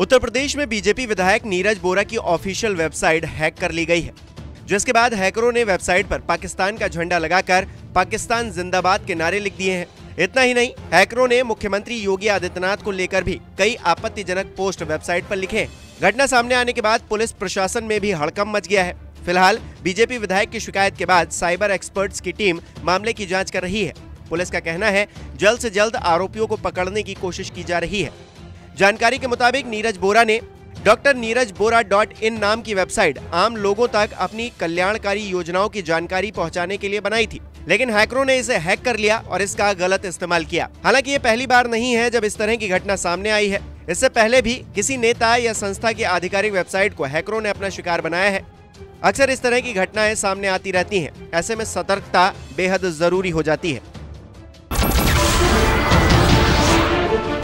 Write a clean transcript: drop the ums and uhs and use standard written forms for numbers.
उत्तर प्रदेश में बीजेपी विधायक नीरज बोरा की ऑफिशियल वेबसाइट हैक कर ली गई है, जिसके बाद हैकरों ने वेबसाइट पर पाकिस्तान का झंडा लगाकर पाकिस्तान जिंदाबाद के नारे लिख दिए हैं। इतना ही नहीं, हैकरों ने मुख्यमंत्री योगी आदित्यनाथ को लेकर भी कई आपत्तिजनक पोस्ट वेबसाइट पर लिखे। घटना सामने आने के बाद पुलिस प्रशासन में भी हड़कंप मच गया है। फिलहाल बीजेपी विधायक की शिकायत के बाद साइबर एक्सपर्ट्स की टीम मामले की जाँच कर रही है। पुलिस का कहना है जल्द से जल्द आरोपियों को पकड़ने की कोशिश की जा रही है। जानकारी के मुताबिक नीरज बोरा ने drneerajbora.in नाम की वेबसाइट आम लोगों तक अपनी कल्याणकारी योजनाओं की जानकारी पहुंचाने के लिए बनाई थी, लेकिन हैकरों ने इसे हैक कर लिया और इसका गलत इस्तेमाल किया। हालांकि ये पहली बार नहीं है जब इस तरह की घटना सामने आई है। इससे पहले भी किसी नेता या संस्था की आधिकारिक वेबसाइट को हैकरों ने अपना शिकार बनाया है। अक्सर इस तरह की घटनाएं सामने आती रहती है, ऐसे में सतर्कता बेहद जरूरी हो जाती है।